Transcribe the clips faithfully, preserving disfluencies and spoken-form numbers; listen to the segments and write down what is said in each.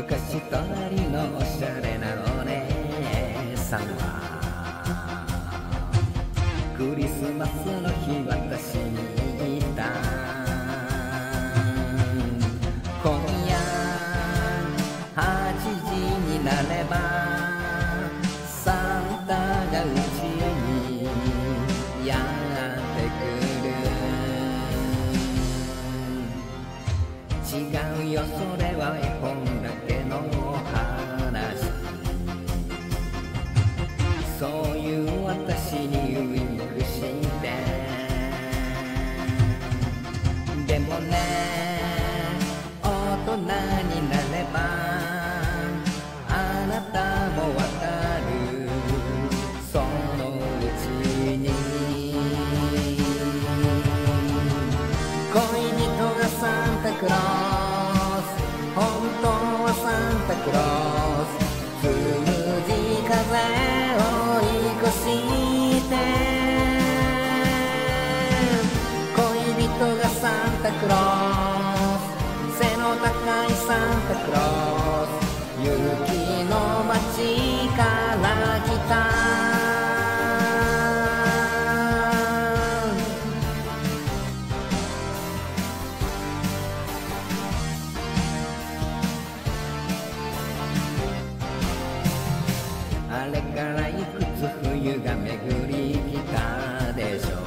昔隣のおしゃれなお姉さんはクリスマスの日私にいた。今夜はちじになればサンタがうちにやってくる。違うよそれは絵本サンタクロース、本当はサンタクロース、つむじ風を追い越して。恋人がサンタクロース、背の高いサンタクロース、雪の街から来た。あれからいくつ冬が巡り来たでしょう。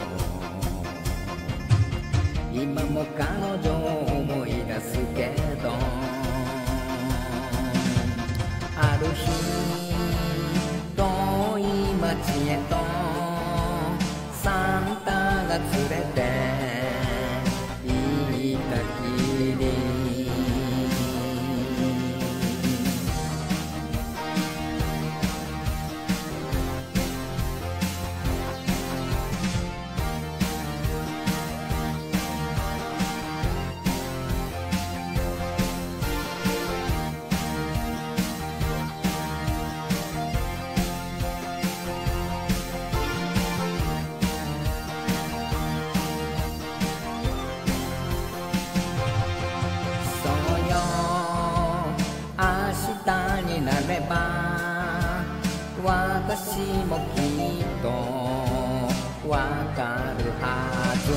今も彼女を思い出すけど、ある日遠い町へとサンタが連れて行ったきり、私もきっとわかるはず。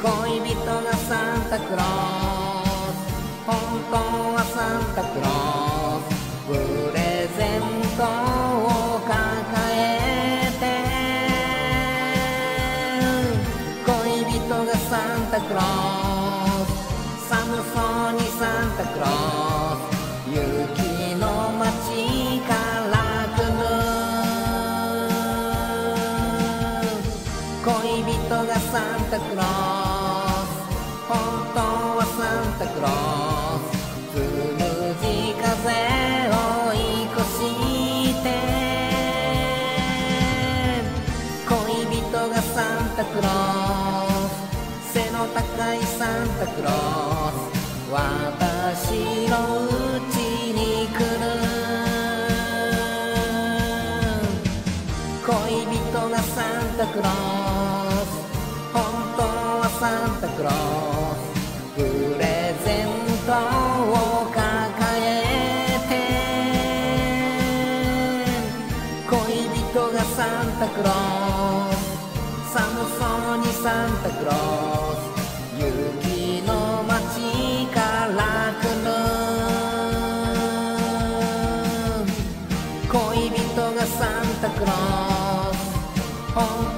恋人がサンタクロース、本当はサンタクロース、プレゼントを抱えて。恋人がサンタクロース、寒そうにサンタクロース、雪の街から来る。恋人がサンタクロース、本当はサンタクロース、つむじ風を追い越して。恋人がサンタクロース、背の高いサンタクロース、私のうちに来る。恋人がサンタクロース、本当はサンタクロース、プレゼントを抱えて。恋人がサンタクロース、寒そうにサンタクロース、雪の街から来る。恋人がサンタクロース、本当